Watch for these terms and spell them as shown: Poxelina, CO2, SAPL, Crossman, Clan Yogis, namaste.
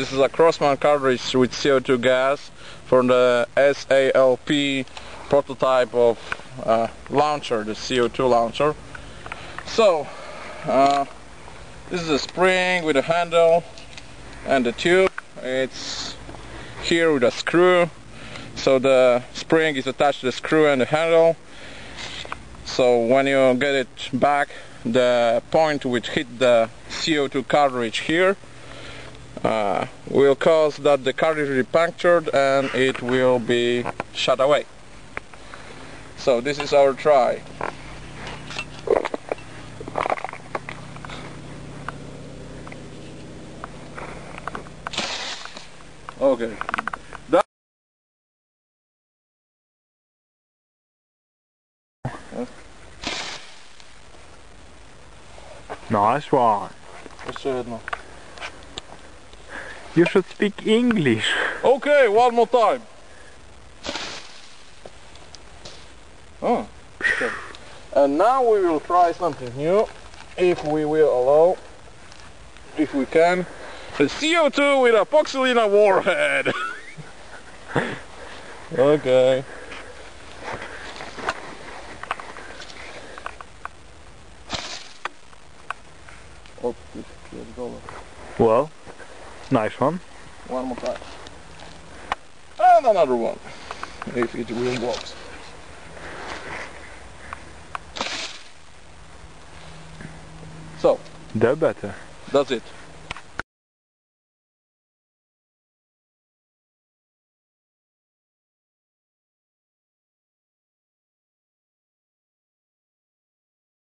This is a Crossman cartridge with CO2 gas for the SAPL prototype of launcher, the CO2 launcher. So this is a spring with a handle and a tube. It's here with a screw. So the spring is attached to the screw and the handle. So when you get it back, the point which hit the CO2 cartridge here will cause that the cartridge will be punctured and it will be shut away. So this is our try. Okay. Nice one. You should speak English. Okay, one more time. Oh, okay. And now we will try something new, if we will allow, if we can, the CO2 with a Poxelina warhead. Okay. Well, nice one. One more time. And another one, if it really works. So. The better. That's it.